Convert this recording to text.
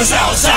was outside.